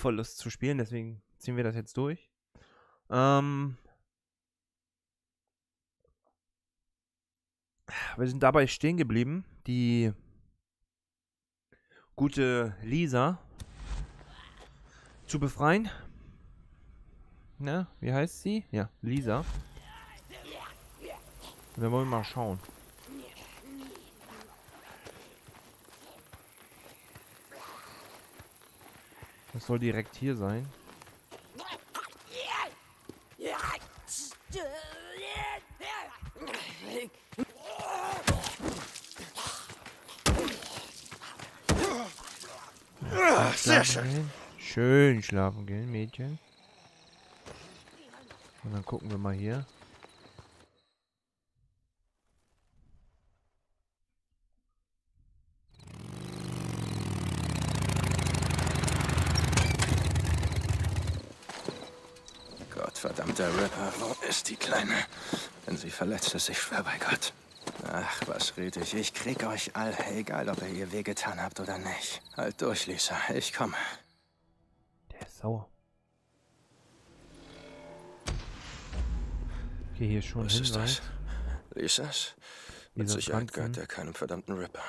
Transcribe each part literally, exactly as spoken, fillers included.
voll Lust zu spielen, deswegen ziehen wir das jetzt durch. Ähm wir sind dabei stehen geblieben. Die gute Lisa zu befreien. Na, wie heißt sie? Ja, Lisa. Und dann wollen wir mal schauen. Das soll direkt hier sein. Ach, sehr schön. Schön schlafen gehen, Mädchen. Und dann gucken wir mal hier. Gottverdammter Ripper, wo ist die Kleine? Wenn sie verletzt ist, ich schwör bei Gott. Ach, was red ich? Ich krieg euch alle, egal ob ihr ihr weh getan habt oder nicht. Halt durch, Lisa, ich komme. Der ist sauer. Geh hier schon hin. Was ist das? Lisas? Mit Sicherheit gehört der keinem verdammten Ripper.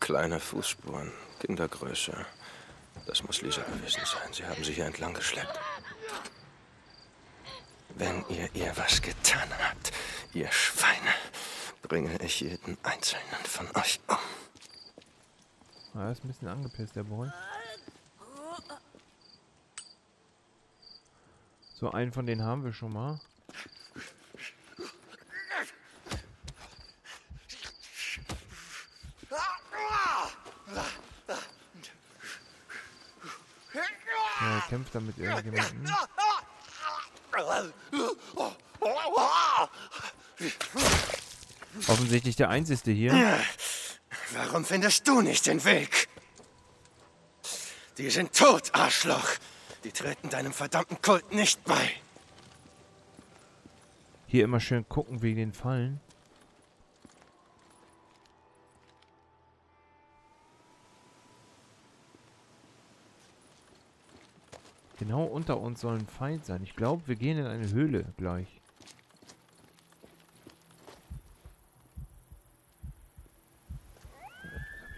Kleine Fußspuren, Kindergröße. Das muss Lisa gewesen sein. Sie haben sie hier entlang geschleppt. Wenn ihr ihr was getan habt, ihr Schweine, bringe ich jeden einzelnen von euch um. Er ist ein bisschen angepisst, der Boy. So, einen von denen haben wir schon mal. Er kämpft damit irgendjemanden. Offensichtlich der Einzige hier. Warum findest du nicht den Weg? Die sind tot, Arschloch. Die treten deinem verdammten Kult nicht bei. Hier immer schön gucken wegen den Fallen. Genau unter uns soll ein Feind sein. Ich glaube, wir gehen in eine Höhle gleich.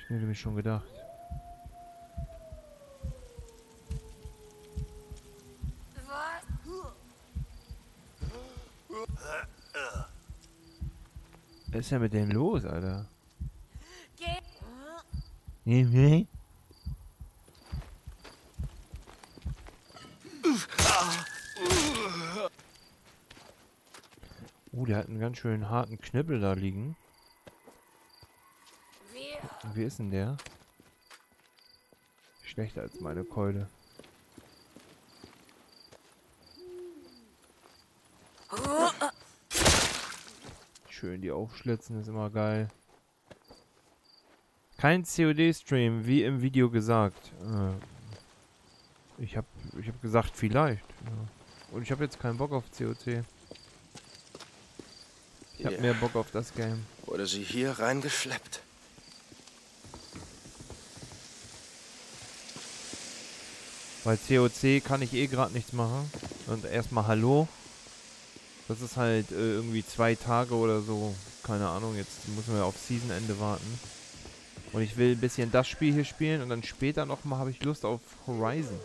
Das habe ich mir nämlich schon gedacht. Was ist denn mit dem los, Alter? Geh. Oh, der hat einen ganz schön harten Knüppel da liegen. Wie ist denn der? Schlechter als meine Keule. Schön, die aufschlitzen ist immer geil. Kein C O D-Stream, wie im Video gesagt. Ich hab, ich hab gesagt, vielleicht. Und ich habe jetzt keinen Bock auf C O C. Ich habe mehr Bock auf das Game. Wurde sie hier reingeschleppt? Bei C O C kann ich eh gerade nichts machen. Und erstmal Hallo. Das ist halt äh, irgendwie zwei Tage oder so. Keine Ahnung, jetzt müssen wir auf Seasonende warten. Und ich will ein bisschen das Spiel hier spielen. Und dann später nochmal habe ich Lust auf Horizon.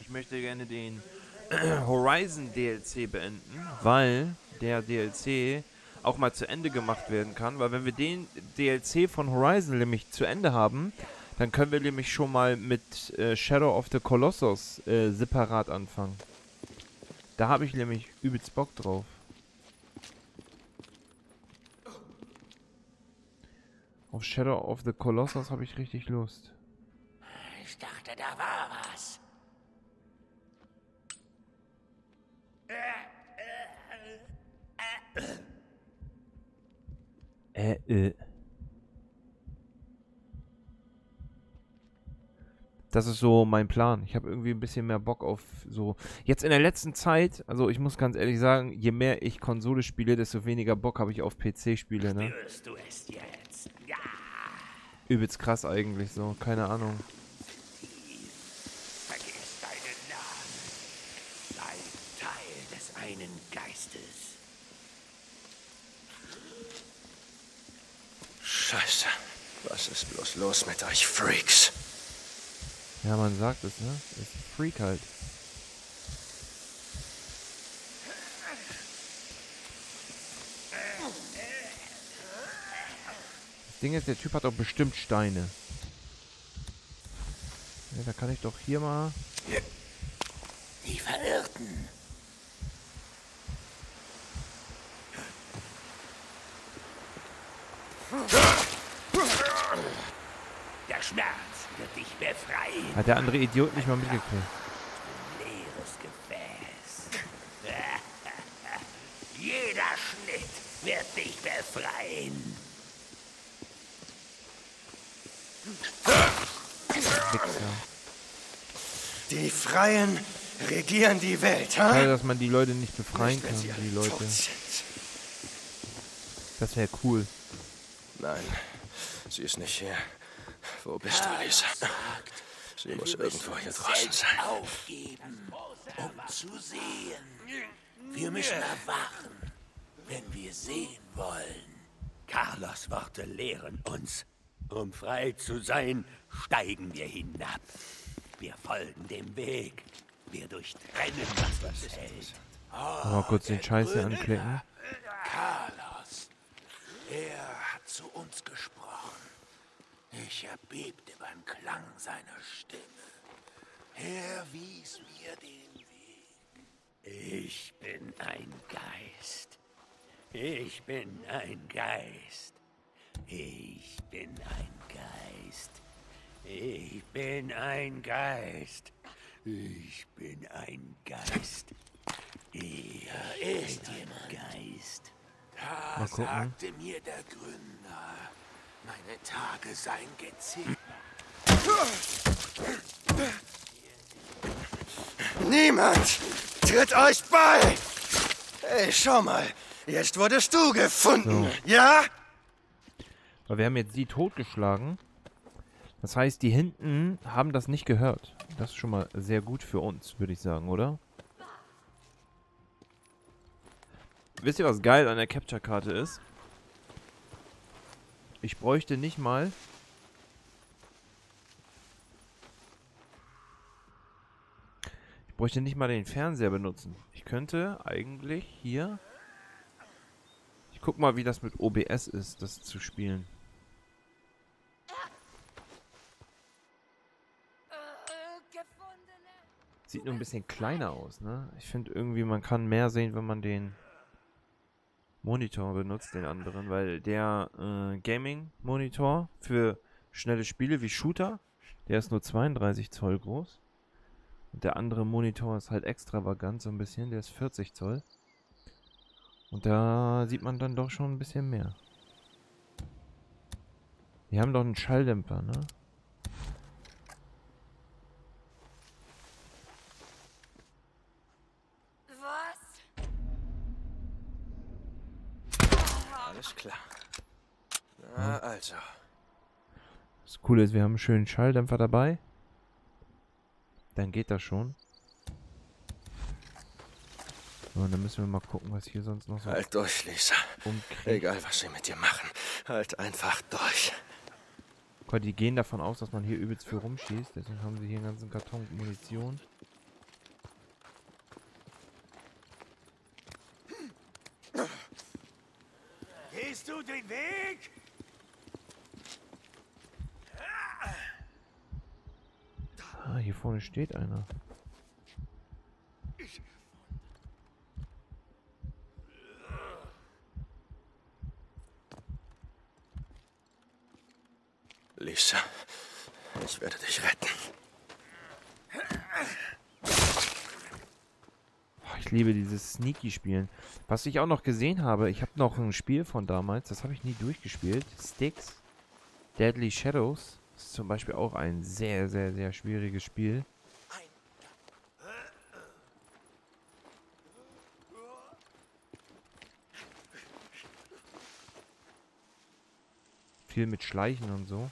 Ich möchte gerne den Horizon D L C beenden, weil der D L C auch mal zu Ende gemacht werden kann, weil wenn wir den D L C von Horizon nämlich zu Ende haben, dann können wir nämlich schon mal mit äh, Shadow of the Colossus äh, separat anfangen. Da habe ich nämlich übelst Bock drauf. Auf Shadow of the Colossus habe ich richtig Lust. Ich dachte, da war was. Äh, äh. Das ist so mein Plan. Ich habe irgendwie ein bisschen mehr Bock auf so... Jetzt in der letzten Zeit, also ich muss ganz ehrlich sagen, je mehr ich Konsole spiele, desto weniger Bock habe ich auf P C-Spiele, ne? Spürst du es jetzt? Ja. übelst krass eigentlich so, keine Ahnung. Vergiss deinen Namen. Sei Teil des einen Geistes. Scheiße. Was ist bloß los mit euch Freaks? Ja, man sagt es, ne? Ist ein Freak halt. Das Ding ist, der Typ hat doch bestimmt Steine. Ja, da kann ich doch hier mal... Die Verirrten. Der Schmerz wird dich befreien. Hat der andere Idiot nicht mal mitgekriegt. Leeres Gefäß. Jeder Schnitt wird dich befreien. Die Freien regieren die Welt, ha? Schade, dass man die Leute nicht befreien kann, die Leute. Das wäre cool. Nein, sie ist nicht hier. Wo bist du, Lisa? Sie muss irgendwo hier draußen sein. Aufgeben, um zu sehen. Wir müssen erwachen, wenn wir sehen wollen. Carlos' Worte lehren uns. Um frei zu sein, steigen wir hinab. Wir folgen dem Weg. Wir durchtrennen, was uns hält. Oh, mal kurz den Scheiß hier anklicken. Carlos, er hat zu uns gesprochen. Ich erbebte beim Klang seiner Stimme. Er wies mir den Weg. Ich bin ein Geist. Ich bin ein Geist. Ich bin ein Geist. Ich bin ein Geist. Ich bin ein Geist. Ich er ist bin ein Geist. Da sagte mir der Gründer, meine Tage seien gezählt. Niemand tritt euch bei! Hey, schau mal, jetzt wurdest du gefunden, so. Ja? Weil wir haben jetzt sie totgeschlagen. Das heißt, die hinten haben das nicht gehört. Das ist schon mal sehr gut für uns, würde ich sagen, oder? Wisst ihr, was geil an der Capture-Karte ist? Ich bräuchte nicht mal... Ich bräuchte nicht mal den Fernseher benutzen. Ich könnte eigentlich hier... Ich guck mal, wie das mit O B S ist, das zu spielen. Sieht nur ein bisschen kleiner aus, ne? Ich finde irgendwie, man kann mehr sehen, wenn man den Monitor benutzt, den anderen, weil der äh, Gaming-Monitor für schnelle Spiele wie Shooter, der ist nur zweiunddreißig Zoll groß. Und der andere Monitor ist halt extravagant so ein bisschen, der ist vierzig Zoll. Und da sieht man dann doch schon ein bisschen mehr. Wir haben doch einen Schalldämpfer, ne? Alles klar. Na, also. Das Coole ist, wir haben einen schönen Schalldämpfer dabei. Dann geht das schon. So, dann müssen wir mal gucken, was hier sonst noch so... Halt durch, Lisa. Umkriegt. Egal, was sie mit dir machen. Halt einfach durch. Gott, die gehen davon aus, dass man hier übelst viel rumschießt. Deswegen haben sie hier einen ganzen Karton Munition. Gehst du den Weg? Ah, hier vorne steht einer. Ich... Lisa, ich werde dich retten. Ich liebe dieses Sneaky-Spielen. Was ich auch noch gesehen habe, ich habe noch ein Spiel von damals, das habe ich nie durchgespielt. Sticks, Deadly Shadows, ist zum Beispiel auch ein sehr, sehr, sehr schwieriges Spiel. Viel mit Schleichen und so.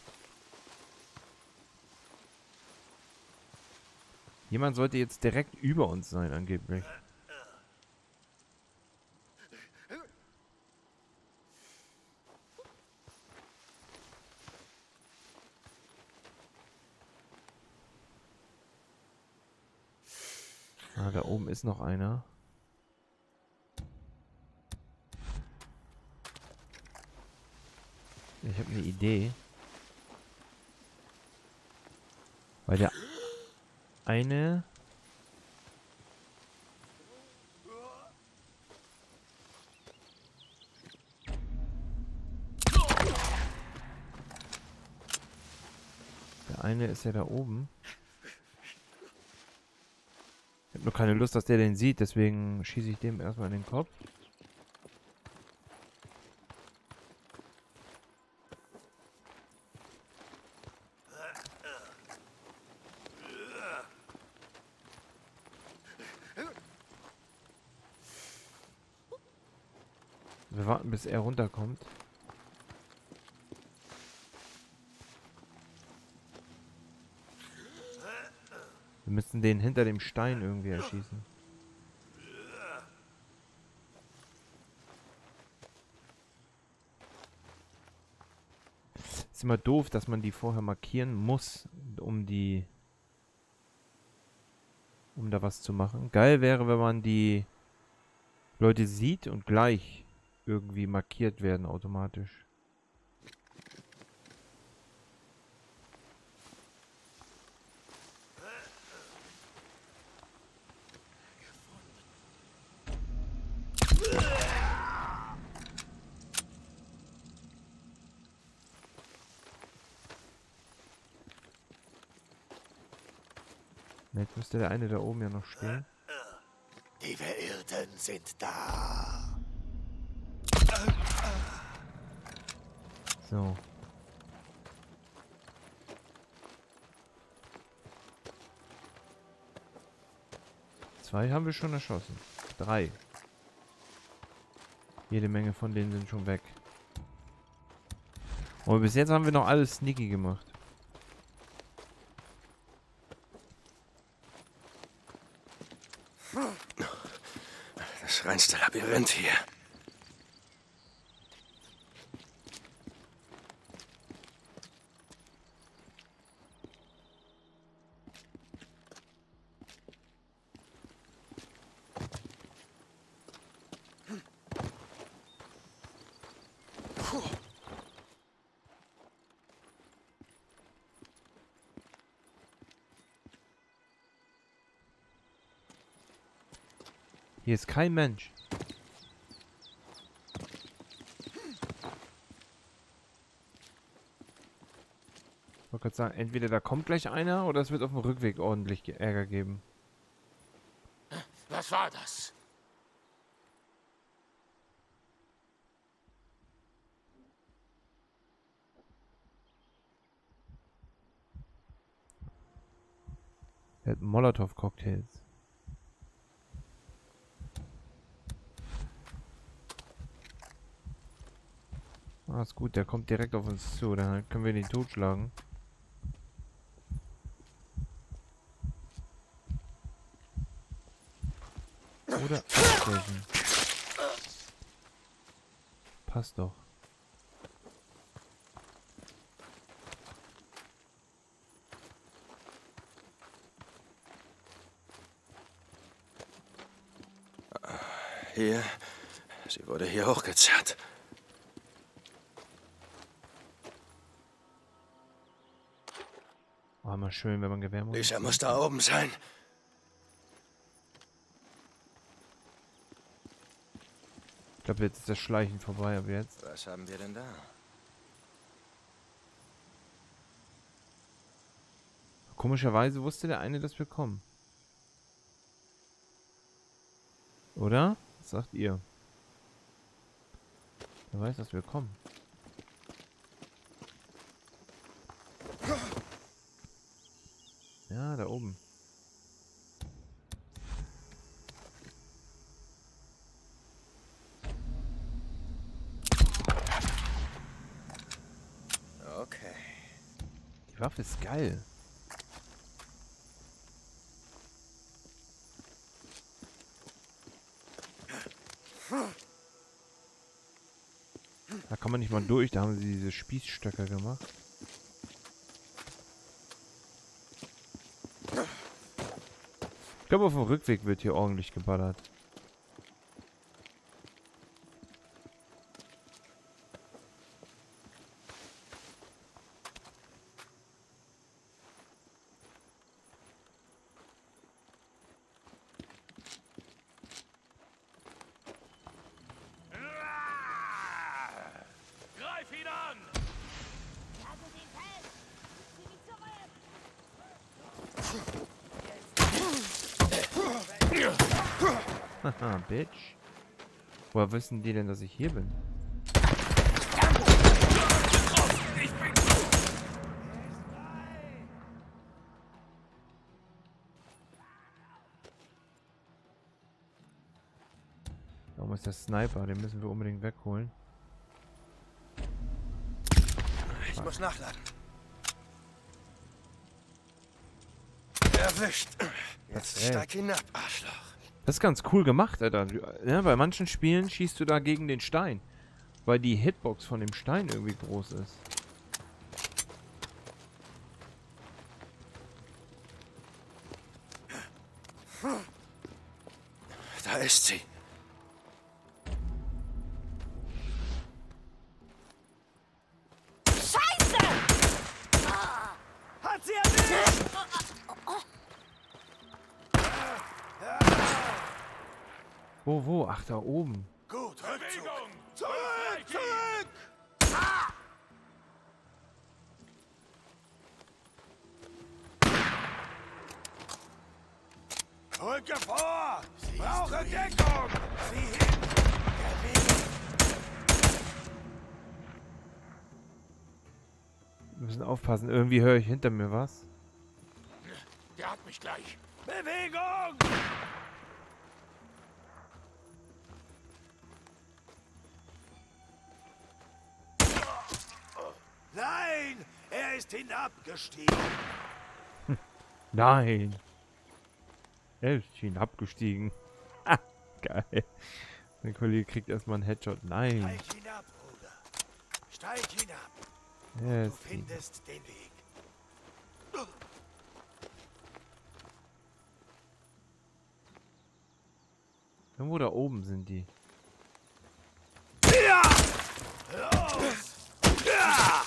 Jemand sollte jetzt direkt über uns sein, angeblich. Ah, da oben ist noch einer. Ich habe eine Idee. Weil der eine... Der eine ist ja da oben. Ich habe nur keine Lust, dass der den sieht, deswegen schieße ich dem erstmal in den Kopf. Wir warten, bis er runterkommt. Wir müssen den hinter dem Stein irgendwie erschießen. Ist immer doof, dass man die vorher markieren muss, um die... um da was zu machen. Geil wäre, wenn man die Leute sieht und gleich... irgendwie markiert werden automatisch. Jetzt müsste der eine da oben ja noch stehen. Die Verirrten sind da. So. Zwei haben wir schon erschossen. Drei. Jede Menge von denen sind schon weg. Aber bis jetzt haben wir noch alles sneaky gemacht. Das reinste Labyrinth hier. Hier ist kein Mensch. Ich wollte gerade sagen, entweder da kommt gleich einer oder es wird auf dem Rückweg ordentlich Ärger geben. Was war das? Er hat Molotow-Cocktails. Ah, ist gut, der kommt direkt auf uns zu, dann können wir den totschlagen. Oder abstechen. Passt doch. Hier, sie wurde hier hochgezerrt. Immer schön, wenn man Gewehr muss. Lisa muss da oben sein. Ich glaube, jetzt ist das Schleichen vorbei, aber jetzt... Was haben wir denn da? Komischerweise wusste der eine, dass wir kommen. Oder? Was sagt ihr? Er weiß, dass wir kommen. Ja, da oben. Okay. Die Waffe ist geil. Da kann man nicht mal durch, da haben sie diese Spießstöcker gemacht. Ich glaube, auf dem Rückweg wird hier ordentlich geballert. Haha, Bitch. Woher wissen die denn, dass ich hier bin? Warum ist der Sniper? Den müssen wir unbedingt wegholen. Ich muss nachladen. Erwischt. Jetzt steig hinab, Arschloch. Das ist ganz cool gemacht, Alter. Ja, bei manchen Spielen schießt du da gegen den Stein. Weil die Hitbox von dem Stein irgendwie groß ist. Da ist sie. Scheiße! Hat sie erwischt! Wo, wo? Ach, da oben. Gut, Bewegung! Zurück, zurück! zurück. Ah. Rücke vor! Sie brauche Deckung! Sie hin! Wir müssen aufpassen, irgendwie höre ich hinter mir was. Der hat mich gleich. Bewegung! Nein! Er ist hinabgestiegen! Nein! Er ist hinabgestiegen. Ah, geil. Mein Kollege kriegt erstmal einen Headshot. Nein! Steig hinab, Bruder! Steig hinab! Yes. Du findest den Weg. Irgendwo da oben sind die. Ja! Los! Ja!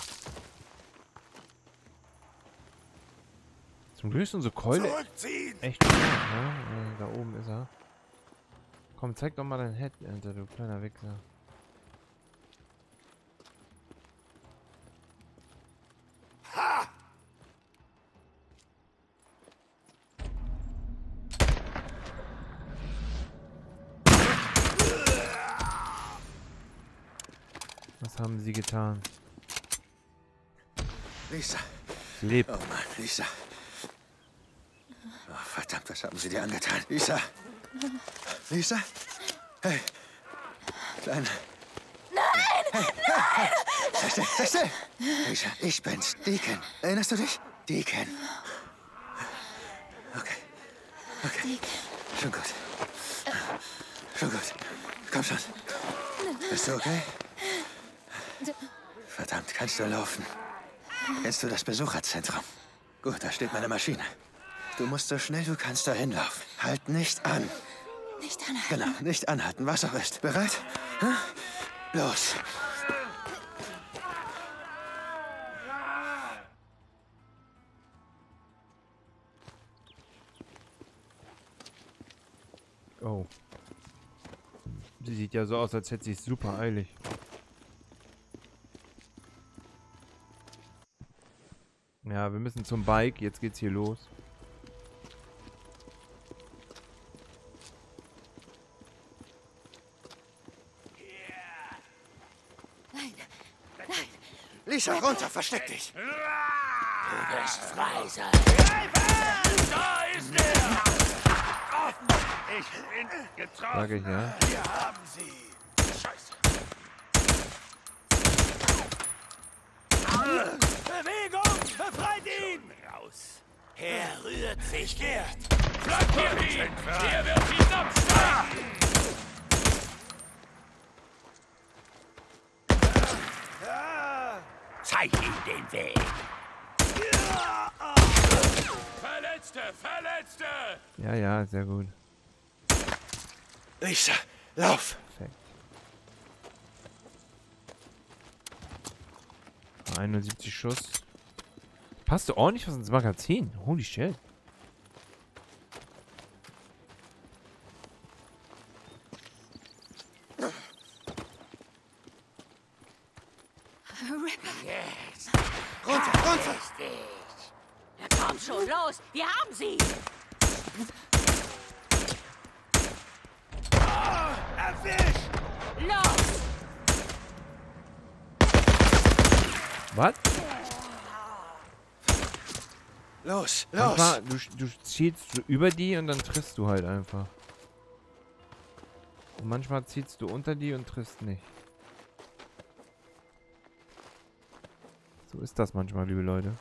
Zum Glück ist unsere Keule echt gut, ne? Da oben ist er. Komm, zeig doch mal dein Head, Alter, du kleiner Wichser. Ha! Was haben sie getan? Lisa. Lebt. Oh Mann, Lisa. Oh, verdammt, was haben sie dir angetan? Lisa! Lisa? Hey! Kleine! Nein! Hey. Nein! Sei still, sei still! Lisa, ich bin's, Deacon. Erinnerst du dich? Deacon. Okay. Okay. Deacon. Schon gut. Schon gut. Komm schon. Bist du okay? Verdammt, kannst du laufen? Kennst du das Besucherzentrum? Gut, da steht meine Maschine. Du musst so schnell du kannst dahin laufen. Halt nicht an. Nicht anhalten. Genau, nicht anhalten, was auch ist. Bereit? Hm? Los. Oh. Sie sieht ja so aus, als hätte sie es super eilig. Ja, wir müssen zum Bike. Jetzt geht's hier los. Lisa, runter, versteck dich! Du bist frei sein! Da ist er! Ich bin getroffen! Sag ich, ja. Wir haben sie! Scheiße! Bewegung! Befreit ihn! Raus! Er rührt sich, Gerd! Bleibt hier! Er wird ihn abschlagen! zeig ihm den Weg. Verletzte, Verletzte! Ja, ja, sehr gut. Lisa, lauf! Perfekt. einundsiebzig Schuss. Passt du ordentlich was ins Magazin? Holy shit. Wir haben sie! Oh, erwischt! Los! Was? Los, los! Einfach, du, du zielst so über die und dann triffst du halt einfach. Und manchmal zielst du unter die und triffst nicht. So ist das manchmal, liebe Leute.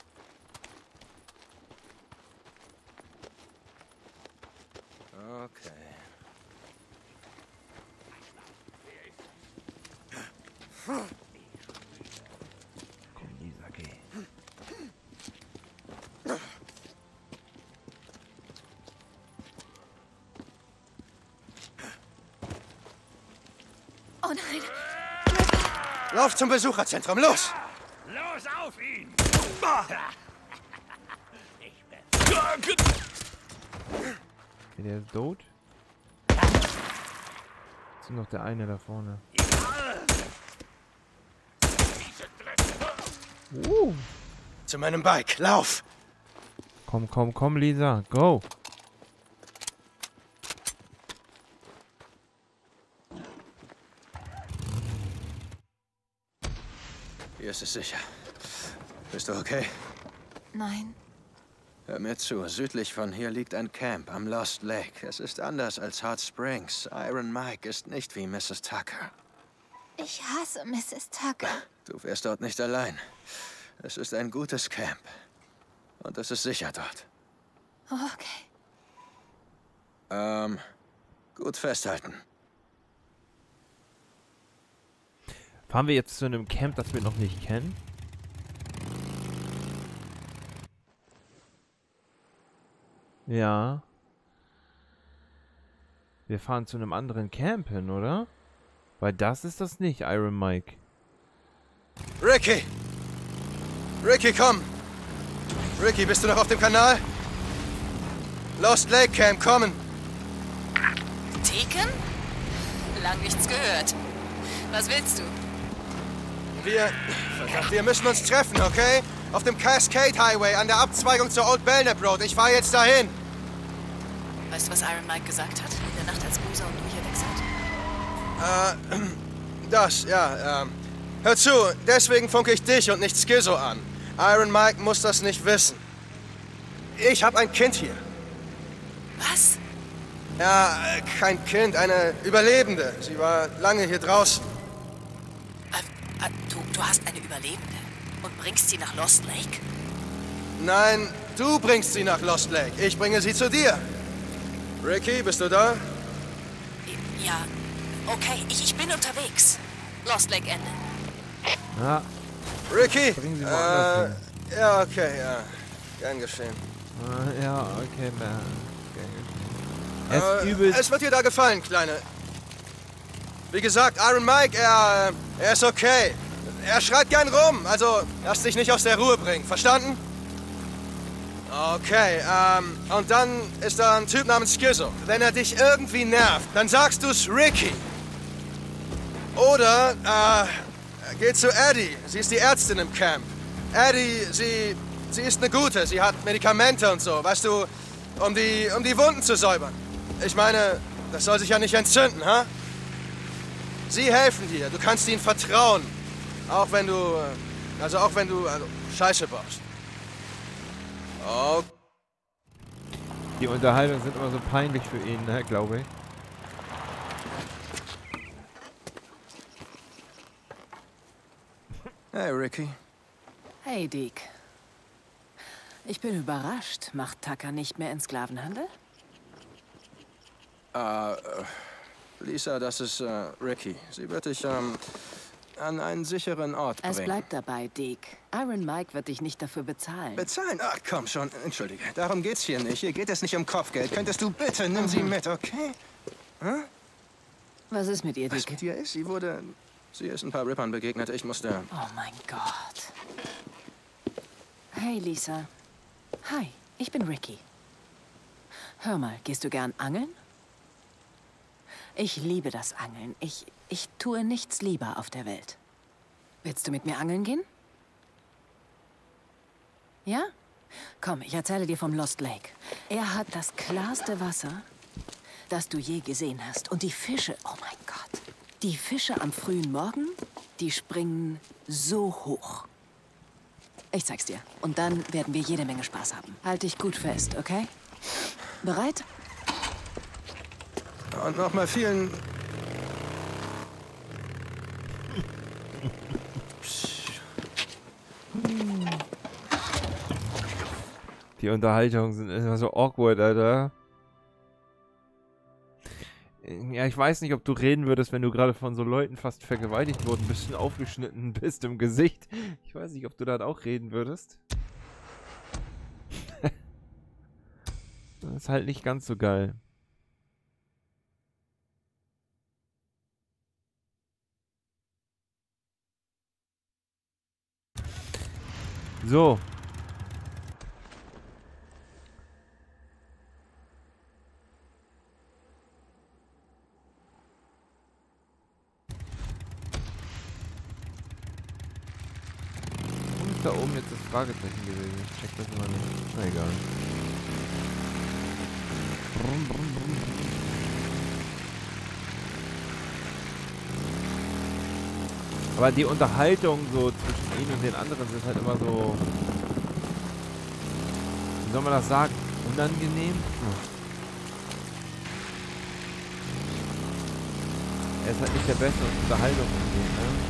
Lauf zum Besucherzentrum, los! Los auf ihn! Okay, der ist tot. Ist noch der eine da vorne. Uh. Zu meinem Bike, lauf! Komm, komm, komm, Lisa, go! Es ist sicher. Bist du okay? Nein. Hör mir zu. Südlich von hier liegt ein Camp am Lost Lake. Es ist anders als Hot Springs. Iron Mike ist nicht wie Missus Tucker. Ich hasse Missus Tucker. Du wärst dort nicht allein. Es ist ein gutes Camp. Und es ist sicher dort. Okay. Ähm, gut festhalten. Fahren wir jetzt zu einem Camp, das wir noch nicht kennen? Ja. Wir fahren zu einem anderen Camp hin, oder? Weil das ist das nicht, Iron Mike. Ricky! Ricky, komm! Ricky, bist du noch auf dem Kanal? Lost Lake Camp, kommen! Deacon? Lang nichts gehört. Was willst du? Wir, wir müssen uns treffen, okay? Auf dem Cascade Highway an der Abzweigung zur Old Belknap Road. Ich fahre jetzt dahin. Weißt du, was Iron Mike gesagt hat? In der Nacht, als Boozer und du hier weg seid? Äh, das, ja, ähm. Hör zu, deswegen funke ich dich und nicht Skizzo an. Iron Mike muss das nicht wissen. Ich habe ein Kind hier. Was? Ja, kein Kind, eine Überlebende. Sie war lange hier draußen. Du, du hast eine Überlebende und bringst sie nach Lost Lake? Nein, du bringst sie nach Lost Lake. Ich bringe sie zu dir. Ricky, bist du da? Ja, okay, ich, ich bin unterwegs. Lost Lake Ende. Ja. Ricky? Bring sie mal äh, ja, okay, ja. Gern geschehen. Ja, okay, man. Gern geschehen. Es, äh, es wird dir da gefallen, Kleine. Wie gesagt, Iron Mike, er, er ist okay. Er schreit gern rum, also lass dich nicht aus der Ruhe bringen, verstanden? Okay, ähm, und dann ist da ein Typ namens Skizzo. Wenn er dich irgendwie nervt, dann sagst du's Ricky. Oder, äh, geh zu Addy, sie ist die Ärztin im Camp. Addy, sie, sie ist eine Gute, sie hat Medikamente und so, weißt du, um die, um die Wunden zu säubern. Ich meine, das soll sich ja nicht entzünden, ha? Sie helfen dir, du kannst ihnen vertrauen. Auch wenn du, also auch wenn du also Scheiße baust. Oh. Die Unterhaltungen sind immer so peinlich für ihn, ne, glaube ich. Hey, Ricky. Hey, Dick. Ich bin überrascht. Macht Tucker nicht mehr in Sklavenhandel? Äh, uh, Lisa, das ist uh, Ricky. Sie wird dich, ähm... Um an einen sicheren Ort bringen. Es bleibt dabei, Deke. Iron Mike wird dich nicht dafür bezahlen. Bezahlen? Ach, komm schon. Entschuldige. Darum geht's hier nicht. Hier geht es nicht um Kopfgeld. Könntest du bitte, nimm sie mit, okay? Hm? Was ist mit ihr, Deke? Was mit ihr ist? Sie wurde... Sie ist ein paar Rippern begegnet. Ich musste... Oh mein Gott. Hey, Lisa. Hi, ich bin Ricky. Hör mal, gehst du gern angeln? Ich liebe das Angeln. Ich, ich tue nichts lieber auf der Welt. Willst du mit mir angeln gehen? Ja? Komm, ich erzähle dir vom Lost Lake. Er hat das klarste Wasser, das du je gesehen hast. Und die Fische, oh mein Gott. Die Fische am frühen Morgen, die springen so hoch. Ich zeig's dir. Und dann werden wir jede Menge Spaß haben. Halt dich gut fest, okay? Bereit? Und nochmal vielen... Die Unterhaltungen sind immer so awkward, Alter. Ja, ich weiß nicht, ob du reden würdest, wenn du gerade von so Leuten fast vergewaltigt wurden, ein bisschen aufgeschnitten bist im Gesicht. Ich weiß nicht, ob du da auch reden würdest. Das ist halt nicht ganz so geil. So. Wo ist da oben jetzt das Fragezeichen gewesen? Ich check das mal nicht. Na egal. Brumm, brumm, brumm. Aber die Unterhaltung so zwischen ihnen und den anderen ist halt immer so, wie soll man das sagen, unangenehm. Er ist halt nicht der Beste, um Unterhaltung umgehen, ne?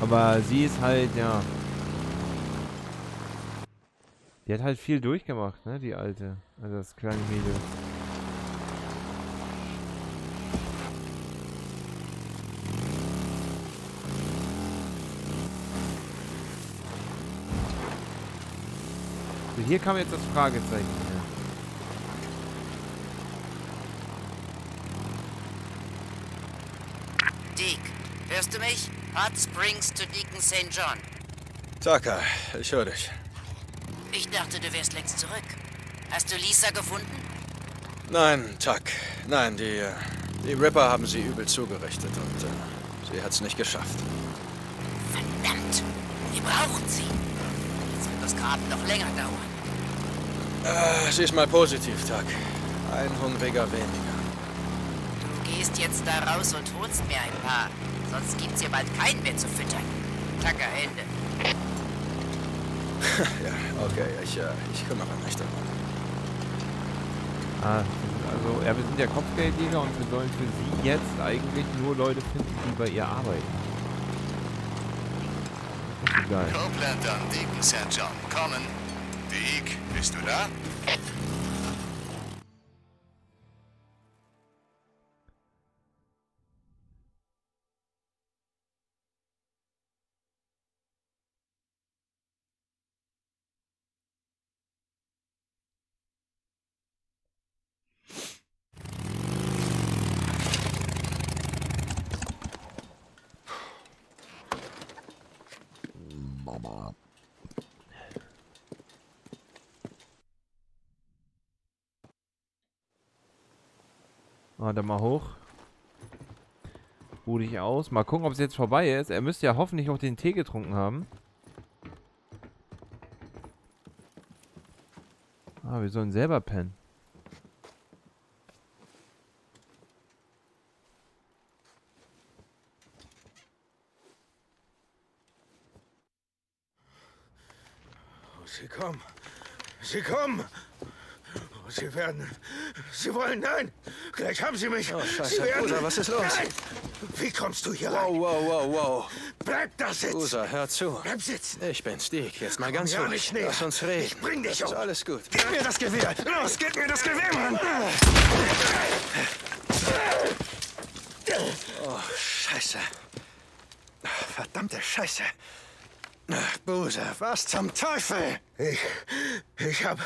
Aber sie ist halt, ja... Die hat halt viel durchgemacht, ne, die alte. Also das kleine Mädel. So, hier kam jetzt das Fragezeichen her. Deke, hörst du mich? Hot Springs zu Deacon Saint John. Tucker, ich höre dich. Ich dachte, du wärst längst zurück. Hast du Lisa gefunden? Nein, Tuck. Nein, die, die Ripper haben sie übel zugerichtet und äh, sie hat's nicht geschafft. Verdammt! Wir brauchen sie. Jetzt wird das Graben noch länger dauern. Äh, sieh's mal positiv, Tuck. Ein hungriger weniger. Du gehst jetzt da raus und holst mir ein paar. Sonst gibt's hier bald keinen mehr zu füttern. Tucker, Ende. Ja, okay, ich, äh, ich kümmere mich darum. Ah, also, ja, wir sind ja Kopfgeldjäger und wir sollen für sie jetzt eigentlich nur Leute finden, die bei ihr arbeiten. Egal. Copeland und Deacon Saint John, kommen. Deke, bist du da? Warte mal hoch. Ruh dich aus. Mal gucken, ob es jetzt vorbei ist. Er müsste ja hoffentlich auch den Tee getrunken haben. Ah, wir sollen selber pennen. Sie kommen. Sie kommen. Sie werden Sie wollen... Nein! Gleich haben Sie mich! Oh, Scheiße, Sie werden... Boozer, was ist los? Nein! Wie kommst du hier rein? Wow, wow, wow, wow! Bleib da sitzen! Boozer, hör zu! Bleib sitzen! Ich bin's, Dick. Jetzt mal ganz ruhig. Ja, lass uns reden. Ich bring dich um! Ist alles gut. Gib mir das Gewehr! Los, gib mir das Gewehr, Mann! Oh, Scheiße. Verdammte Scheiße. Ach, Boozer, was zum Teufel? Ich... ich hab...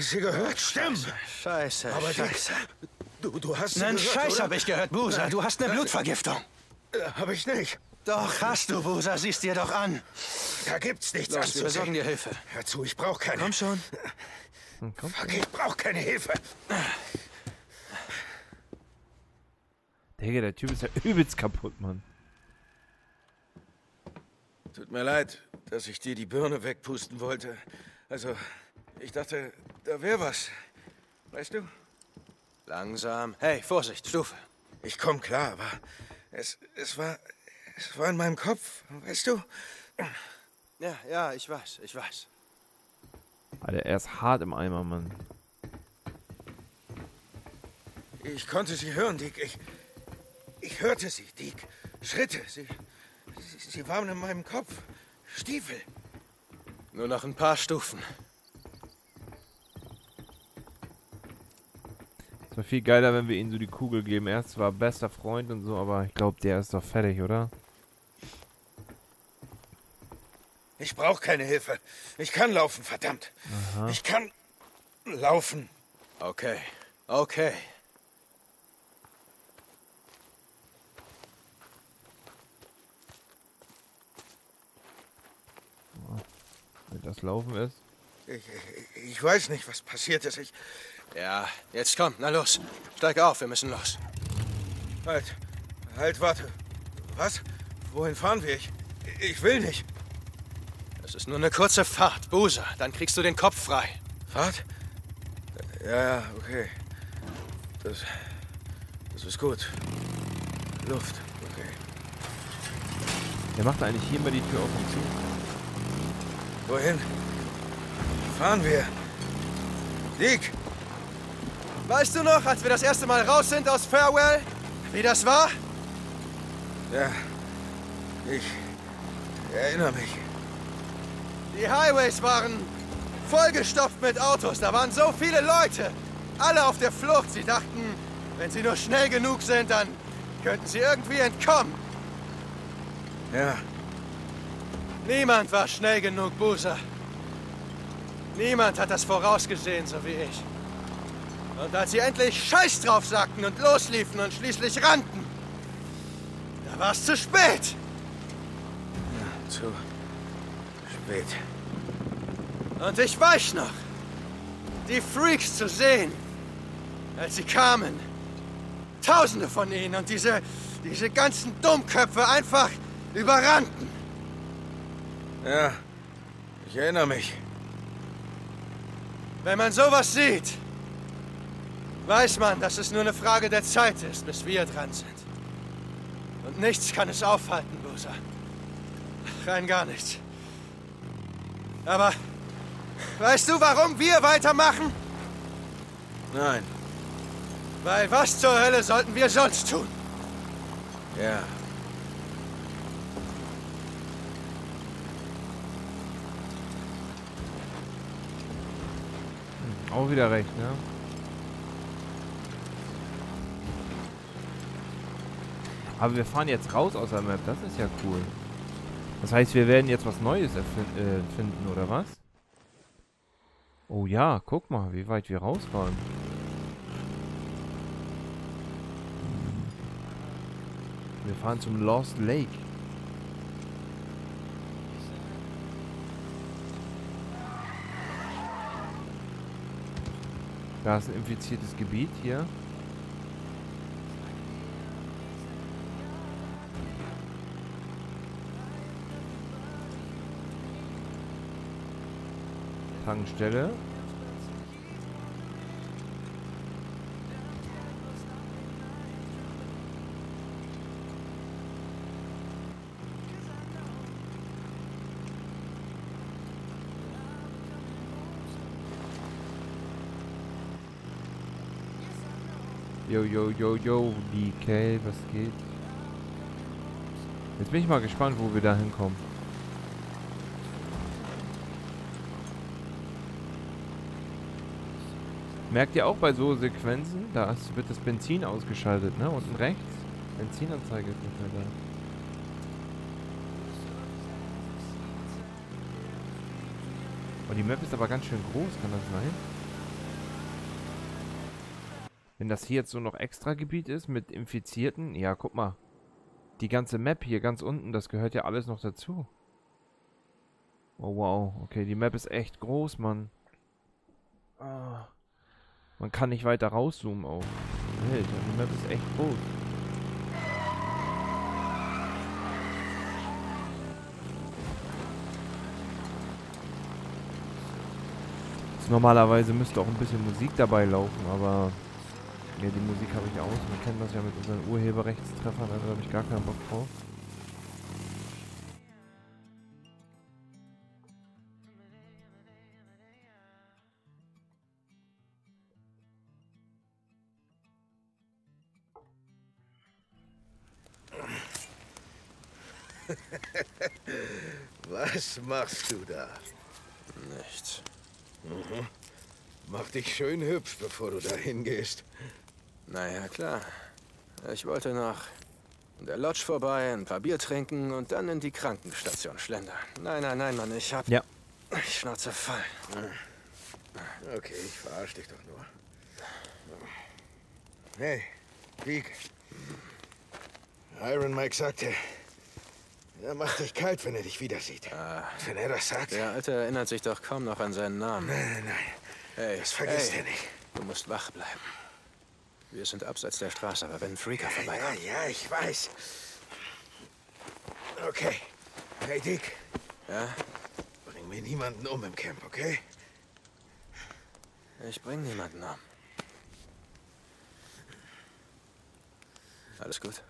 sie gehört, stimmt. Scheiße, Scheiße. Aber Scheiße. Du, du hast sie Nein, gehört, Scheiße habe ich gehört, Boozer. Nein. Du hast eine Blutvergiftung. Hab ich nicht. Doch, hast du, Boozer. Siehst dir doch an. Da gibt's nichts Los, anzusehen. Wir besorgen dir Hilfe. Hör zu, ich brauch keine. Komm schon. Komm. Fuck, ich brauch keine Hilfe. Digga, der Typ ist ja übelst kaputt, Mann. Tut mir leid, dass ich dir die Birne wegpusten wollte. Also, ich dachte, da wäre was. Weißt du? Langsam. Hey, Vorsicht, Stufe. Ich komm klar, aber es, es war... es war in meinem Kopf, weißt du? Ja, ja, ich weiß, ich weiß. Alter, er ist hart im Eimer, Mann. Ich konnte sie hören, Dick. Ich, ich hörte sie, Dick. Schritte, sie... Sie waren in meinem Kopf. Stiefel. Nur noch ein paar Stufen. Es war viel geiler, wenn wir ihnen so die Kugel geben. Er ist zwar bester Freund und so, aber ich glaube, der ist doch fertig, oder? Ich brauche keine Hilfe. Ich kann laufen, verdammt. Aha. Ich kann laufen. Okay, okay. Das Laufen ist. Ich, ich, ich weiß nicht, was passiert ist. Ich... Ja, jetzt komm, na los. Steig auf, wir müssen los. Halt, halt, warte. Was? Wohin fahren wir? Ich, ich will nicht. Das ist nur eine kurze Fahrt, Boozer. Dann kriegst du den Kopf frei. Fahrt? Ja, okay. Das, das ist gut. Luft, okay. Der macht eigentlich hier mal die Tür auf und zu. Wohin? Fahren wir? Dick! Weißt du noch, als wir das erste Mal raus sind aus Farewell, wie das war? Ja, ich erinnere mich. Die Highways waren vollgestopft mit Autos. Da waren so viele Leute. Alle auf der Flucht. Sie dachten, wenn sie nur schnell genug sind, dann könnten sie irgendwie entkommen. Ja. Niemand war schnell genug, Boozer. Niemand hat das vorausgesehen, so wie ich. Und als sie endlich Scheiß drauf sagten und losliefen und schließlich rannten, da war es zu spät. Ja, zu spät. Und ich weiß noch, die Freaks zu sehen, als sie kamen. Tausende von ihnen und diese, diese ganzen Dummköpfe einfach überrannten. Ja, ich erinnere mich. Wenn man sowas sieht, weiß man, dass es nur eine Frage der Zeit ist, bis wir dran sind. Und nichts kann es aufhalten, Boozer. Rein gar nichts. Aber weißt du, warum wir weitermachen? Nein. Weil was zur Hölle sollten wir sonst tun? Ja. Auch wieder recht, ne? Aber wir fahren jetzt raus aus der Map, das ist ja cool. Das heißt, wir werden jetzt was Neues erfinden, äh, finden, oder was? Oh ja, guck mal, wie weit wir rausfahren. Wir fahren zum Lost Lake. Da ist ein infiziertes Gebiet hier. Tankstelle. Yo, yo, yo, yo, D K, was geht? Jetzt bin ich mal gespannt, wo wir da hinkommen. Merkt ihr auch bei so Sequenzen, da wird das Benzin ausgeschaltet, ne? Unten rechts. Benzinanzeige ist nicht mehr da. Oh, die Map ist aber ganz schön groß, kann das sein? Wenn das hier jetzt so noch extra Gebiet ist mit Infizierten, ja, guck mal. Die ganze Map hier ganz unten, das gehört ja alles noch dazu. Oh, wow. Okay, die Map ist echt groß, Mann. Ah. Man kann nicht weiter rauszoomen auch. Alter, die Map ist echt groß. Normalerweise müsste auch ein bisschen Musik dabei laufen, aber ja, die Musik habe ich aus. Wir kennen das ja mit unseren Urheberrechtstreffern, also habe ich gar keinen Bock drauf. Was machst du da? Nichts. Mhm. Mach dich schön hübsch, bevor du dahin gehst. Naja, klar. Ich wollte noch in der Lodge vorbei, ein paar Bier trinken und dann in die Krankenstation schlendern. Nein, nein, nein, Mann, ich hab... Ja. Ich Schnauze voll. Okay, ich verarsch dich doch nur. Hey, Dick. Iron Mike sagte, er macht dich kalt, wenn er dich wieder sieht. Ah, wenn er das sagt. Der Alte erinnert sich doch kaum noch an seinen Namen. Nein, nein, nein. Hey, das vergisst hey, er nicht. Du musst wach bleiben. Wir sind abseits der Straße, aber wenn ein Freaker vorbeikommt... Ja, ja, ich weiß. Okay. Hey, Dick. Ja? Bring mir niemanden um im Camp, okay? Ich bring niemanden um. Alles gut?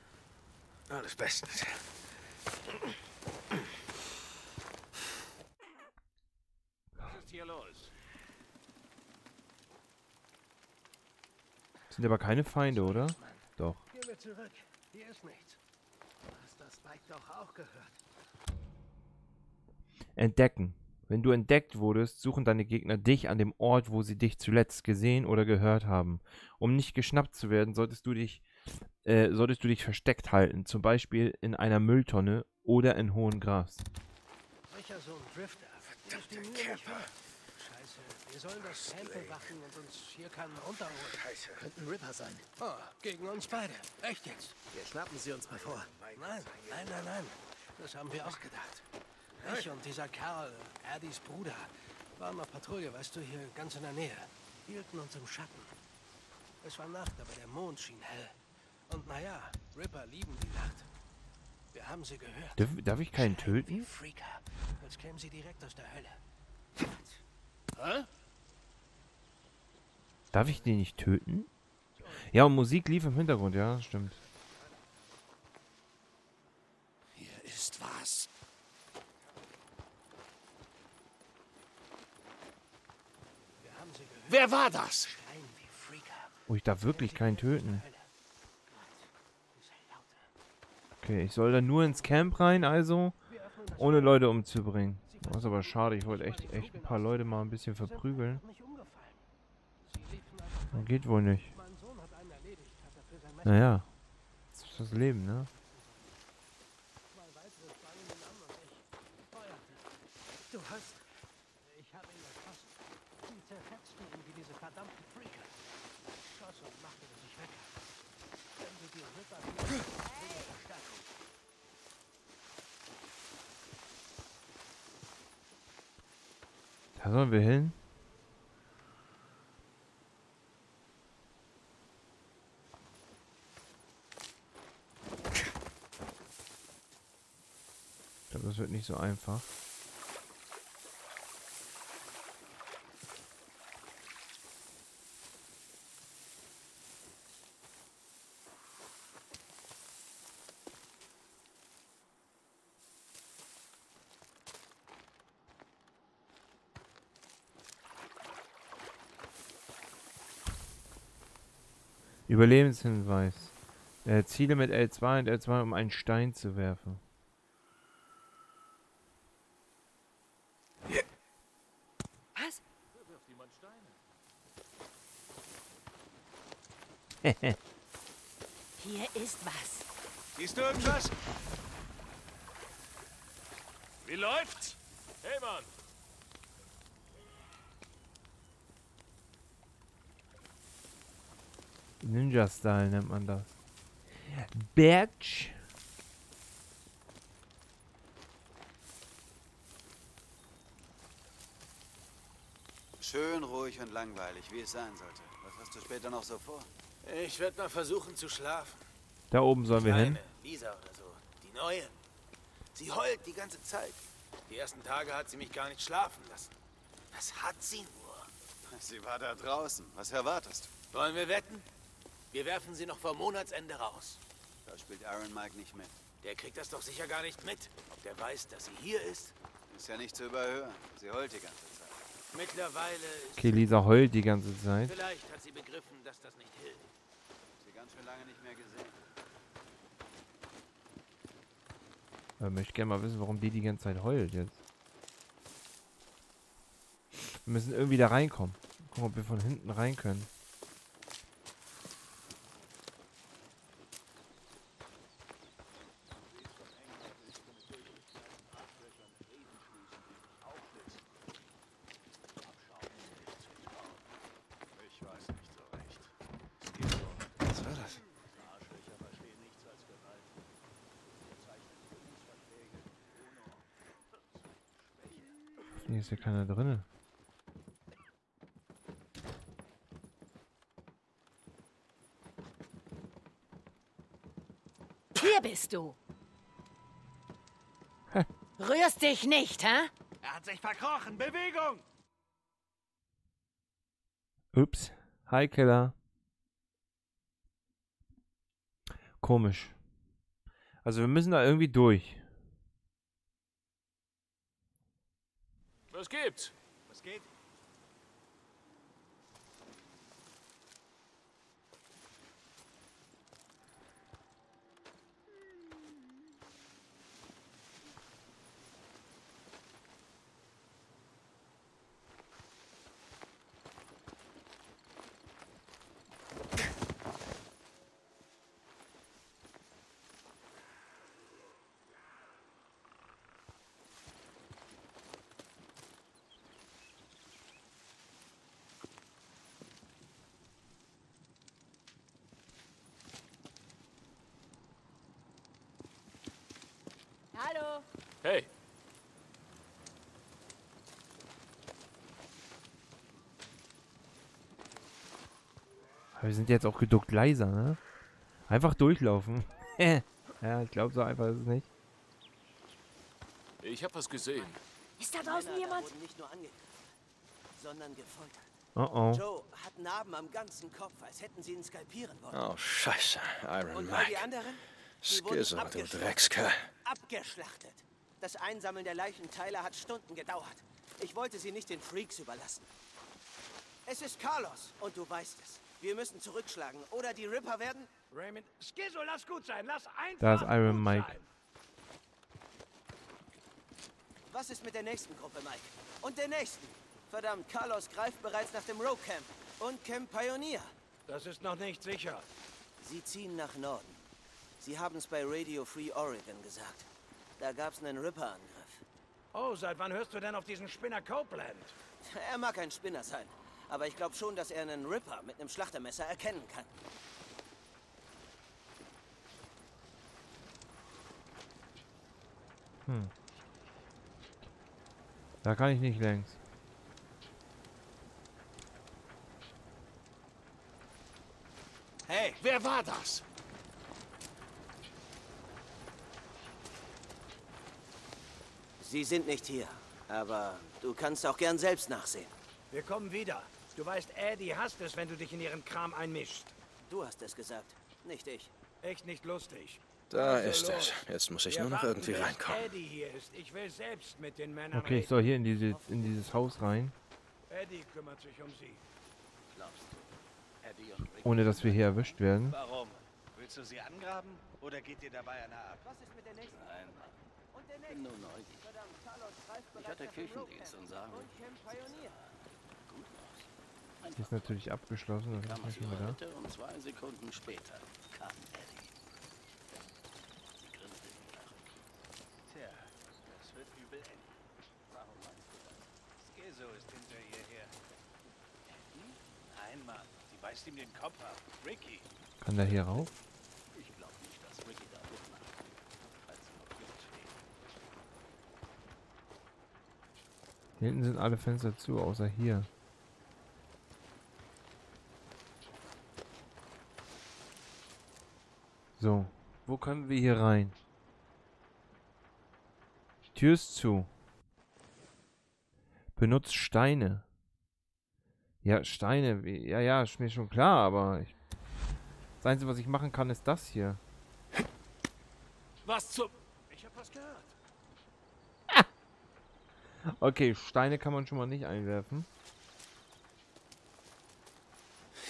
Alles bestens. Was ist hier los? Sind aber keine Feinde, oder? Doch. Geh mir zurück. Hier ist nichts. Du hast das Bike doch auch gehört. Entdecken. Wenn du entdeckt wurdest, suchen deine Gegner dich an dem Ort, wo sie dich zuletzt gesehen oder gehört haben. Um nicht geschnappt zu werden, solltest du dich Äh, solltest du dich versteckt halten, zum Beispiel in einer Mülltonne oder in hohem Gras. Sicher so ein Drifter. Verdammte Camper. Scheiße, wir sollen das Camp bewachen und uns hier keinen runterholen. Scheiße. Könnte ein Ripper sein. Oh, gegen uns beide. Echt jetzt? Wir schnappen sie uns mal vor. Nein, nein, nein, nein. Das haben wir auch gedacht. Ich und dieser Kerl, Addys Bruder, waren auf Patrouille, weißt du, hier ganz in der Nähe. Hielten uns im Schatten. Es war Nacht, aber der Mond schien hell. Und naja, Ripper lieben die Nacht. Wir haben sie gehört. Darf, darf ich keinen töten? Freaker. Als kämen sie direkt aus der Hölle. Hä? Darf ich die nicht töten? Ja, und Musik lief im Hintergrund, ja, stimmt. Hier ist was. Wir haben sie gehört. Wer war das? Oh, ich darf wirklich keinen töten. Okay, ich soll dann nur ins Camp rein, also, ohne Leute umzubringen. Das ist aber schade, ich wollte echt, echt ein paar Leute mal ein bisschen verprügeln. Das geht wohl nicht. Naja, das ist das Leben, ne? Du hast... Ich habe ihn erschossen. Die zerfetzten ihn wie diese verdammten Freaker. Schoss und machte sich weg. Wenn du dir Ritter... Da sollen wir hin? Ich glaube, das wird nicht so einfach. Überlebenshinweis. Äh, Ziele mit L zwei und L zwei, um einen Stein zu werfen. Was? Hier wirft jemand Steine. Hier ist was. Siehst du irgendwas? Wie läuft's? Hey Mann! Ninja-Style nennt man das. Batch. Schön ruhig und langweilig, wie es sein sollte. Was hast du später noch so vor? Ich werde mal versuchen zu schlafen. Da oben sollen wir hin. Lisa oder so, die neue. Sie heult die ganze Zeit. Die ersten Tage hat sie mich gar nicht schlafen lassen. Was hat sie nur? Sie war da draußen. Was erwartest du? Wollen wir wetten? Wir werfen sie noch vor Monatsende raus. Da spielt Iron Mike nicht mit. Der kriegt das doch sicher gar nicht mit. Ob der weiß, dass sie hier ist? Ist ja nicht zu überhören. Sie heult die ganze Zeit. Mittlerweile ist... Okay, Lisa heult die ganze Zeit. Vielleicht hat sie begriffen, dass das nicht hilft. Sie ganz schön lange nicht mehr gesehen. Ich möchte gerne mal wissen, warum die die ganze Zeit heult jetzt. Wir müssen irgendwie da reinkommen. Gucken, ob wir von hinten rein können. Hier ist ja keiner drin. Hier bist du. Hä? Rührst dich nicht, hä? Er hat sich verkrochen. Bewegung! Ups. Hi, Keller. Komisch. Also wir müssen da irgendwie durch. Was gibt's? Was geht? Hallo. Hey. Wir sind jetzt auch geduckt leiser, ne? Einfach durchlaufen. Ja, ich glaube, so einfach ist es nicht. Ich habe was gesehen. Ist da draußen Männer, jemand? Da wurden nicht nur angegriffen, sondern gefoltert. Oh oh. Joe hat Narben am ganzen Kopf, als hätten sie ihn skalpieren wollen. Oh, Scheiße. Iron Und Mike. Die anderen? Skizzo, du Dreckskerl. Abgeschlachtet. Das Einsammeln der Leichenteiler hat Stunden gedauert. Ich wollte sie nicht den Freaks überlassen. Es ist Carlos und du weißt es. Wir müssen zurückschlagen oder die Ripper werden... Raymond, Skizzo, lass gut sein, lass einfach Da ist Iron Mike. Sein. Was ist mit der nächsten Gruppe, Mike? Und der nächsten? Verdammt, Carlos greift bereits nach dem Rogue Camp und Camp Pioneer. Das ist noch nicht sicher. Sie ziehen nach Norden. Sie haben es bei Radio Free Oregon gesagt. Da gab's einen Ripper-Angriff. Oh, seit wann hörst du denn auf diesen Spinner Copeland? Er mag ein Spinner sein, aber ich glaube schon, dass er einen Ripper mit einem Schlachtermesser erkennen kann. Hm. Da kann ich nicht längs. Hey, wer war das? Sie sind nicht hier, aber du kannst auch gern selbst nachsehen. Wir kommen wieder. Du weißt, Addy hasst es, wenn du dich in ihren Kram einmischst. Du hast es gesagt, nicht ich. Echt nicht lustig. Da ist es. Jetzt muss ich nur noch irgendwie reinkommen. Addy hier ist. Ich will selbst mit den Männern reden. Okay, ich soll hier in, diese, in dieses Haus rein. Addy kümmert sich um sie. Glaubst du? ohne dass wir hier erwischt werden. Warum? Willst du sie angraben oder geht dir dabei einer ab? Was ist mit der nächsten? Nein. Und der nächste? Nur neugierig. Ich hatte Kirchendienst und sagen. Die ist natürlich abgeschlossen. Das ist nicht mehr da. Und zwei Sekunden später kam Addy. Tja, das wird übel enden. Warum meinst du das? Skizzo ist hinter ihr her. Nein, Mann. Die beißt ihm den Kopf ab. Ricky. Kann der hier rauf? Ich glaube nicht, dass Ricky da mitmacht. Also gut. Hier hinten sind alle Fenster zu, außer hier. So, wo können wir hier rein? Tür ist zu. Benutzt Steine. Ja, Steine. Ja, ja, ist mir schon klar, aber ich, das Einzige, was ich machen kann, ist das hier. Was zum... Ich hab was gehört. Ah. Okay, Steine kann man schon mal nicht einwerfen.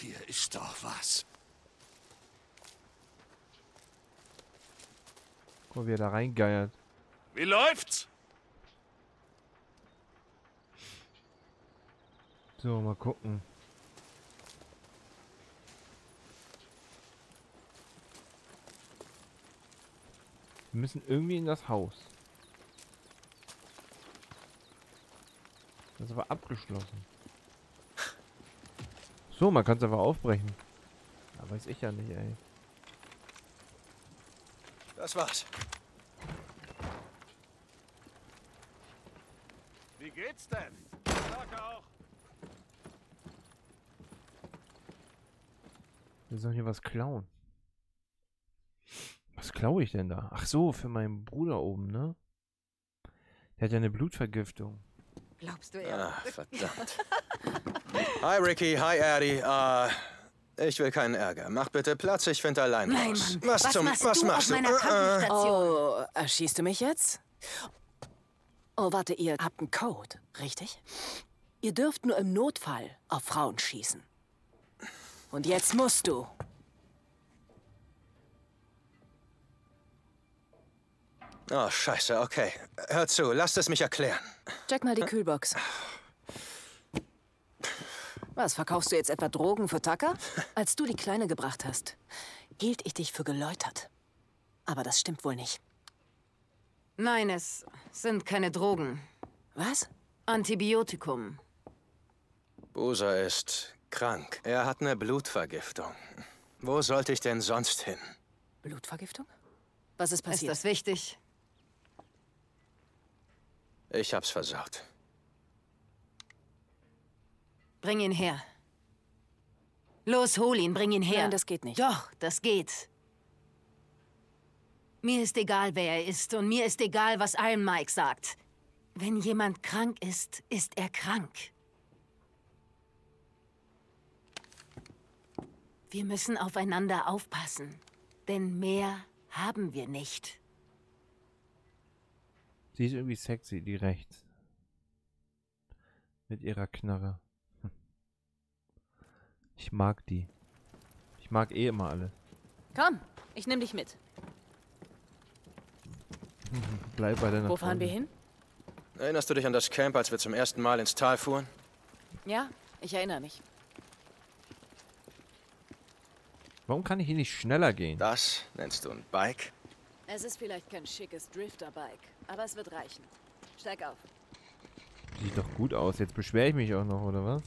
Hier ist doch was. Wie er da reingeiert. Wie läuft's? So, mal gucken. Wir müssen irgendwie in das Haus. Das ist aber abgeschlossen. So, man kann es einfach aufbrechen. Da weiß ich ja nicht, ey. Das war's. Wie geht's denn? Sag auch. Wir sollen hier was klauen. Was klaue ich denn da? Ach so, für meinen Bruder oben, ne? Der hat ja eine Blutvergiftung. Glaubst du ja? Ah, verdammt. Hi Ricky, hi Addy. Uh, ich will keinen Ärger. Mach bitte Platz, ich finde allein raus. Was, was zum... Machst was du machst auf du? Meiner oh, erschießt du mich jetzt? Oh, warte, ihr habt einen Code, richtig? Ihr dürft nur im Notfall auf Frauen schießen. Und jetzt musst du. Oh, scheiße, okay. Hör zu, lasst es mich erklären. Check mal die hm? Kühlbox. Was, verkaufst du jetzt etwa Drogen für Tucker? Als du die Kleine gebracht hast, hielt ich dich für geläutert. Aber das stimmt wohl nicht. Nein, es sind keine Drogen. Was? Antibiotikum. Boozer ist krank. Er hat eine Blutvergiftung. Wo sollte ich denn sonst hin? Blutvergiftung? Was ist passiert? Ist das wichtig? Ich hab's versaut. Bring ihn her. Los, hol ihn, bring ihn her. Nein, das geht nicht. Doch, das geht. Mir ist egal, wer er ist, und mir ist egal, was Iron Mike sagt. Wenn jemand krank ist, ist er krank. Wir müssen aufeinander aufpassen, denn mehr haben wir nicht. Sie ist irgendwie sexy, die rechts. Mit ihrer Knarre. Ich mag die. Ich mag eh immer alle. Komm, ich nehm dich mit. Bleib bei deiner Wo fahren Pause. Wir hin? Erinnerst du dich an das Camp, als wir zum ersten Mal ins Tal fuhren? Ja, ich erinnere mich. Warum kann ich hier nicht schneller gehen? Das nennst du ein Bike? Es ist vielleicht kein schickes Drifter-Bike, aber es wird reichen. Steig auf. Sieht doch gut aus. Jetzt beschwere ich mich auch noch, oder was?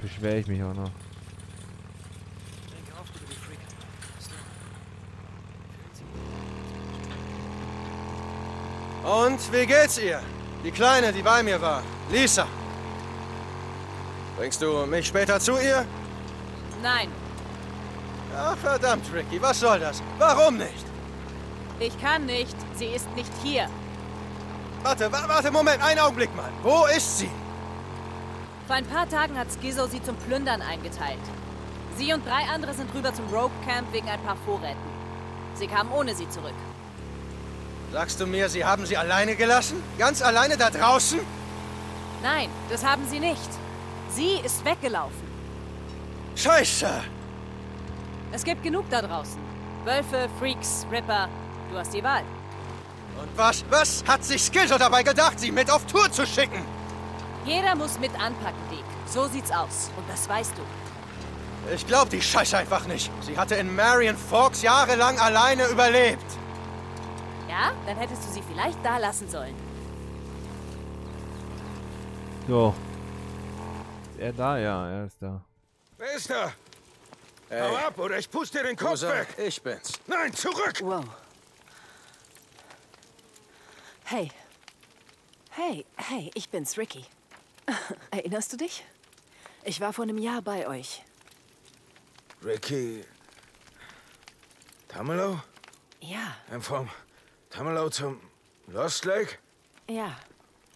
Beschwere ich mich auch noch. Und wie geht's ihr? Die Kleine, die bei mir war, Lisa. Bringst du mich später zu ihr? Nein. Ach, verdammt, Ricky, was soll das? Warum nicht? Ich kann nicht. Sie ist nicht hier. Warte, wa warte, Moment, einen Augenblick mal. Wo ist sie? Vor ein paar Tagen hat Skizzo sie zum Plündern eingeteilt. Sie und drei andere sind rüber zum Rogue Camp wegen ein paar Vorräten. Sie kamen ohne sie zurück. Sagst du mir, Sie haben sie alleine gelassen? Ganz alleine da draußen? Nein, das haben sie nicht. Sie ist weggelaufen. Scheiße! Es gibt genug da draußen. Wölfe, Freaks, Ripper. Du hast die Wahl. Und was, was hat sich Skizzo dabei gedacht, sie mit auf Tour zu schicken? Jeder muss mit anpacken, Dick. So sieht's aus. Und das weißt du. Ich glaub die Scheiße einfach nicht. Sie hatte in Marion Forks jahrelang alleine überlebt. Ja, dann hättest du sie vielleicht da lassen sollen. So. Ist er da? Ja, er ist da. Wer ist da? Hey. Hau ab, oder ich puste dir den Kopf Boozer, weg. Ich bin's. Nein, zurück! Wow. Hey. Hey, hey, ich bin's, Ricky. Erinnerst du dich? Ich war vor einem Jahr bei euch. Ricky... Tamelo? Ja. I'm from Tamelo zum Lost Lake? Ja,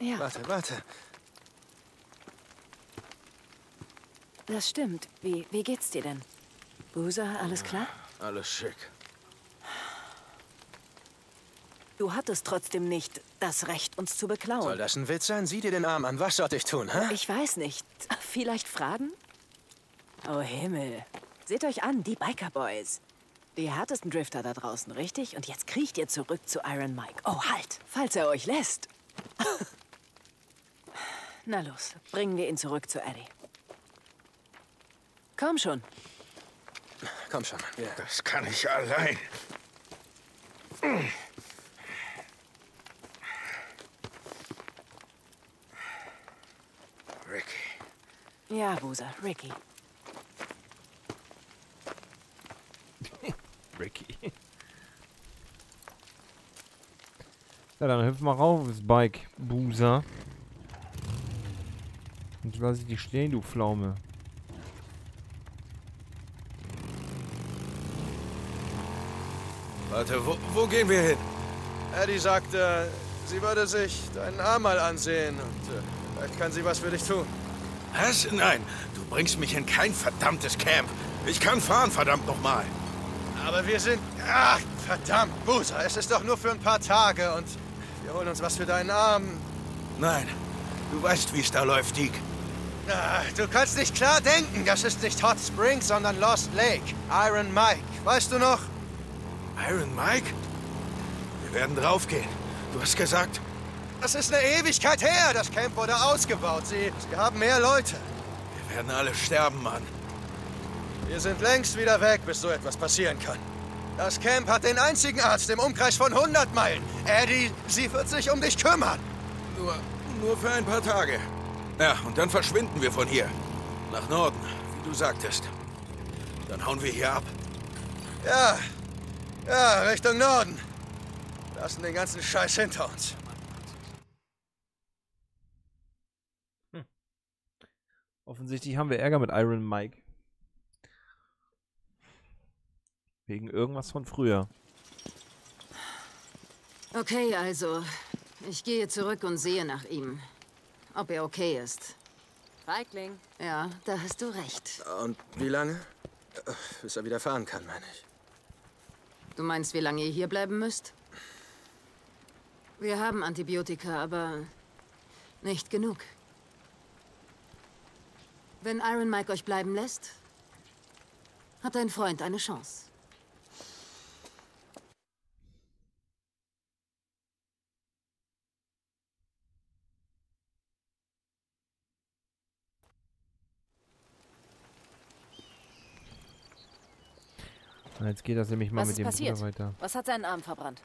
ja. Warte, warte. Das stimmt. Wie, wie geht's dir denn? Boozer, alles klar? Ja, alles schick. Du hattest trotzdem nicht das Recht, uns zu beklauen. Soll das ein Witz sein? Sieh dir den Arm an. Was sollte ich tun, hä? Ich weiß nicht. Vielleicht fragen? Oh Himmel. Seht euch an, die Biker Boys. Die härtesten Drifter da draußen, richtig? Und jetzt kriecht ihr zurück zu Iron Mike. Oh, halt! Falls er euch lässt. Na los, bringen wir ihn zurück zu Addy. Komm schon. Komm schon. Ja. Das kann ich allein. Ricky. Ja, Boozer, Ricky. Ricky. Ja, dann hüpf mal rauf, das Bike, Boozer. Und lass ich dich stehen, du Pflaume. Warte, wo, wo gehen wir hin? Addy sagte, sie würde sich deinen Arm mal ansehen und äh, vielleicht kann sie was für dich tun. Was? Nein, du bringst mich in kein verdammtes Camp. Ich kann fahren, verdammt nochmal. Aber wir sind... Ach, verdammt, Boozer, es ist doch nur für ein paar Tage und wir holen uns was für deinen Arm. Nein, du weißt, wie es da läuft, Deke. Ach, du kannst nicht klar denken, das ist nicht Hot Springs, sondern Lost Lake. Iron Mike, weißt du noch? Iron Mike? Wir werden draufgehen. Du hast gesagt... Das ist eine Ewigkeit her. Das Camp wurde ausgebaut. Sie, sie haben mehr Leute. Wir werden alle sterben, Mann. Wir sind längst wieder weg, bis so etwas passieren kann. Das Camp hat den einzigen Arzt im Umkreis von hundert Meilen. Addy, sie wird sich um dich kümmern. Nur, nur für ein paar Tage. Ja, und dann verschwinden wir von hier. Nach Norden, wie du sagtest. Dann hauen wir hier ab. Ja... Ja, Richtung Norden. Lassen den ganzen Scheiß hinter uns. Hm. Offensichtlich haben wir Ärger mit Iron Mike. Wegen irgendwas von früher. Okay, also. Ich gehe zurück und sehe nach ihm. Ob er okay ist. Feigling. Ja, da hast du recht. Und wie lange? Bis er wieder fahren kann, meine ich. Du meinst, wie lange ihr hier bleiben müsst? Wir haben Antibiotika, aber nicht genug. Wenn Iron Mike euch bleiben lässt, hat dein Freund eine Chance. Jetzt geht das nämlich mal mit dem Bruder weiter. Was hat seinen Arm verbrannt?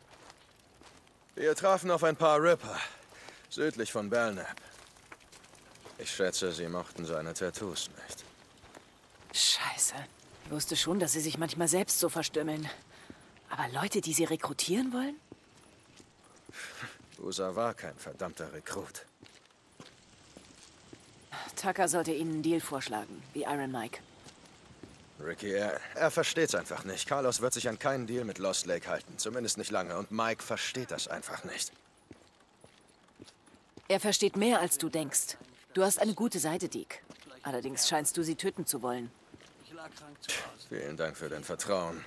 Wir trafen auf ein paar Ripper, südlich von Belknap. Ich schätze, sie mochten seine Tattoos nicht. Scheiße. Ich wusste schon, dass sie sich manchmal selbst so verstümmeln. Aber Leute, die sie rekrutieren wollen? Boozer war kein verdammter Rekrut. Tucker sollte ihnen einen Deal vorschlagen, wie Iron Mike. Ricky, er, er versteht's einfach nicht. Carlos wird sich an keinen Deal mit Lost Lake halten. Zumindest nicht lange. Und Mike versteht das einfach nicht. Er versteht mehr, als du denkst. Du hast eine gute Seite, Deke. Allerdings scheinst du sie töten zu wollen. Vielen Dank für dein Vertrauen.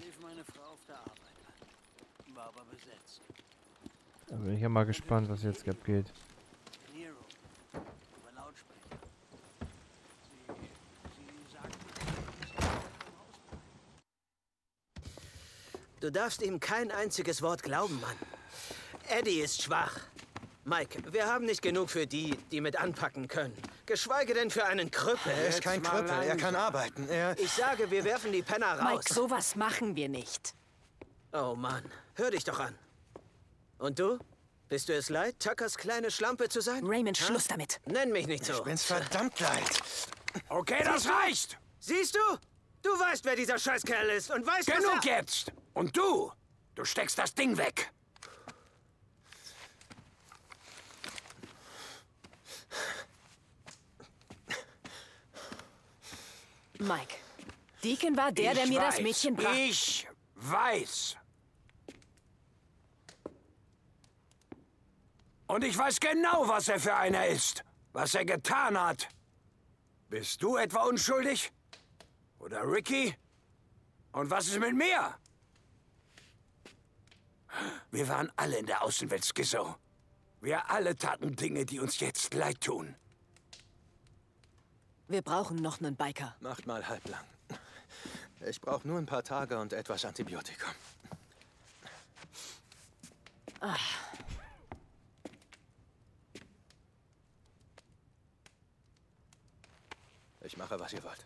Ich rief meine Frau auf der Arbeit an. War aber Da bin ich ja mal gespannt, was jetzt abgeht. Du darfst ihm kein einziges Wort glauben, Mann. Addy ist schwach. Mike, wir haben nicht genug für die, die mit anpacken können. Geschweige denn für einen Krüppel. Er ist kein Krüppel, er kann arbeiten. Er ich sage, wir werfen die Penner raus. Mike, sowas machen wir nicht. Oh Mann, hör dich doch an. Und du? Bist du es leid, Tuckers kleine Schlampe zu sein? Raymond, ha? Schluss damit. Nenn mich nicht so. Ich bin's verdammt leid. Okay, das reicht. Siehst du? Du weißt, wer dieser Scheißkerl ist und weißt, genug was er... jetzt! Und du? Du steckst das Ding weg! Mike, Deacon war der, ich der mir weiß, das Mädchen brachte. Ich weiß. Und ich weiß genau, was er für einer ist. Was er getan hat. Bist du etwa unschuldig? Oder Ricky? Und was ist mit mir? Wir waren alle in der Außenwelt, Skizzo. Wir alle taten Dinge, die uns jetzt leid tun. Wir brauchen noch einen Biker. Macht mal halblang. Ich brauche nur ein paar Tage und etwas Antibiotikum. Ach. Ich mache, was ihr wollt.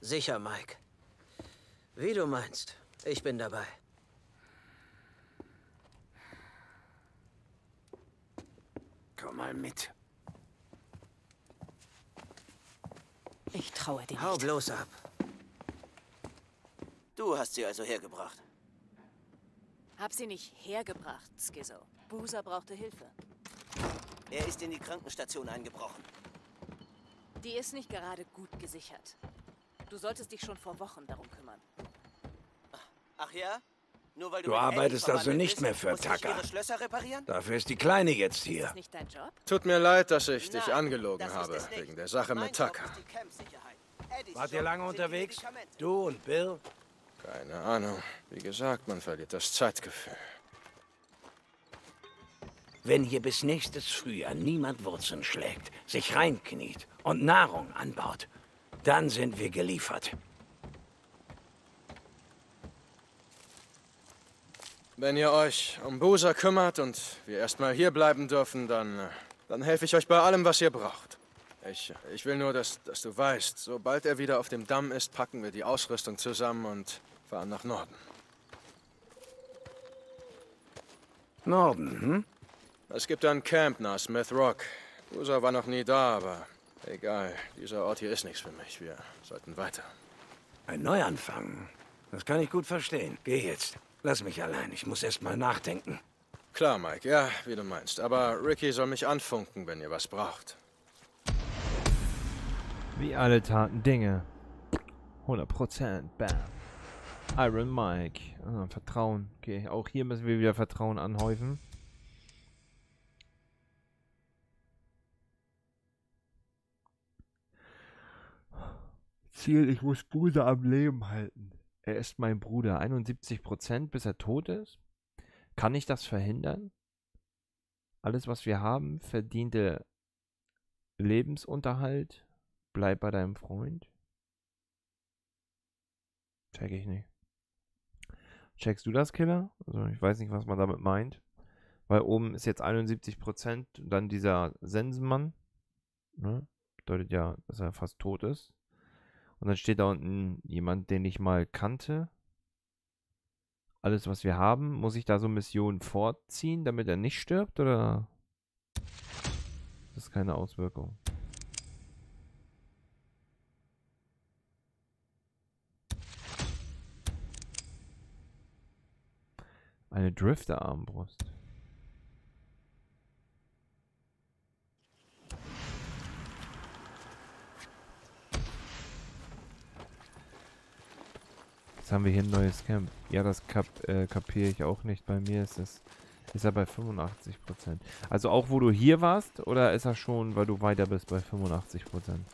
Sicher, Mike. Wie du meinst. Ich bin dabei. Komm mal mit. Ich traue dir nicht. Hau bloß ab. Du hast sie also hergebracht. Hab sie nicht hergebracht, Skizzo. Boozer brauchte Hilfe. Er ist in die Krankenstation eingebrochen. Die ist nicht gerade gut gesichert. Du solltest dich schon vor Wochen darum kümmern. Ach ja? Nur weil du du arbeitest also nicht mehr für Tucker. Dafür ist die Kleine jetzt hier. Ist nicht dein Job? Tut mir leid, dass ich dich Nein, angelogen habe, wegen der Sache mein mit Tucker. Wart ihr lange unterwegs? Du und Bill? Keine Ahnung. Wie gesagt, man verliert das Zeitgefühl. Wenn hier bis nächstes Frühjahr niemand Wurzeln schlägt, sich reinkniet und Nahrung anbaut, dann sind wir geliefert. Wenn ihr euch um Boozer kümmert und wir erstmal hier bleiben dürfen, dann, dann helfe ich euch bei allem, was ihr braucht. Ich, ich will nur, dass, dass du weißt, sobald er wieder auf dem Damm ist, packen wir die Ausrüstung zusammen und fahren nach Norden. Norden, hm? Es gibt ein Camp nahe Smith Rock. Boozer war noch nie da, aber... Egal, dieser Ort hier ist nichts für mich. Wir sollten weiter. Ein Neuanfang? Das kann ich gut verstehen. Geh jetzt. Lass mich allein. Ich muss erst mal nachdenken. Klar, Mike. Ja, wie du meinst. Aber Ricky soll mich anfunken, wenn ihr was braucht. Wie alle taten Dinge. hundert Prozent. Bam. Iron Mike. Ah, Vertrauen. Okay, auch hier müssen wir wieder Vertrauen anhäufen. Ziel, ich muss Boozer am Leben halten. Er ist mein Bruder. einundsiebzig Prozent, bis er tot ist. Kann ich das verhindern? Alles, was wir haben, verdiente Lebensunterhalt. Bleib bei deinem Freund. Check ich nicht. Checkst du das, Killer? Also ich weiß nicht, was man damit meint. Weil oben ist jetzt einundsiebzig Prozent und dann dieser Sensenmann. Ne? Bedeutet ja, dass er fast tot ist. Und dann steht da unten jemand, den ich mal kannte. Alles, was wir haben, muss ich da so Missionen vorziehen, damit er nicht stirbt, oder? Das ist keine Auswirkung. Eine Drifter-Armbrust. Jetzt haben wir hier ein neues Camp. Ja, das kap äh, kapiere ich auch nicht. Bei mir ist es ist er bei fünfundachtzig Prozent. Also auch wo du hier warst, oder ist er schon, weil du weiter bist, bei fünfundachtzig Prozent?